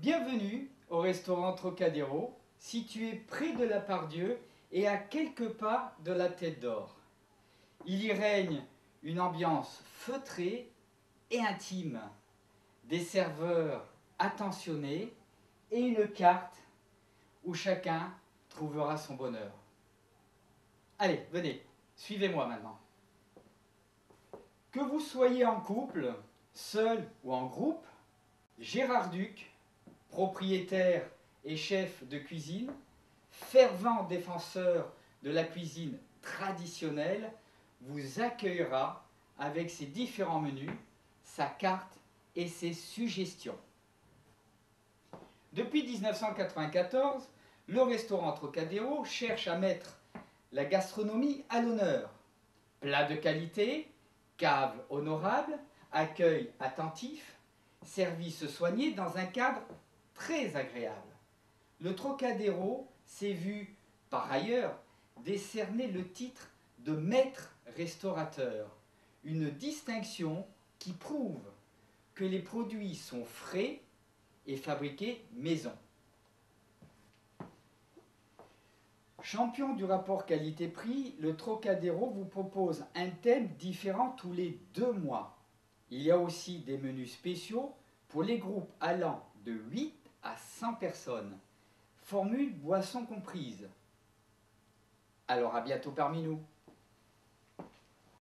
Bienvenue au restaurant Trocadéro, situé près de la Part-Dieu et à quelques pas de la Tête d'Or. Il y règne une ambiance feutrée et intime, des serveurs attentionnés et une carte où chacun trouvera son bonheur. Allez, venez, suivez-moi maintenant. Que vous soyez en couple, seul ou en groupe, Gérard Duc, propriétaire et chef de cuisine, fervent défenseur de la cuisine traditionnelle, vous accueillera avec ses différents menus, sa carte et ses suggestions. Depuis 1994, le restaurant Trocadéro cherche à mettre la gastronomie à l'honneur. Plats de qualité, cave honorable, accueil attentif, service soigné dans un cadre très agréable. Le Trocadéro s'est vu, par ailleurs, décerner le titre de maître restaurateur, une distinction qui prouve que les produits sont frais et fabriqués maison. Champion du rapport qualité-prix, le Trocadéro vous propose un thème différent tous les 2 mois. Il y a aussi des menus spéciaux pour les groupes allant de 8 à 100 personnes, formule boisson comprise. Alors à bientôt parmi nous.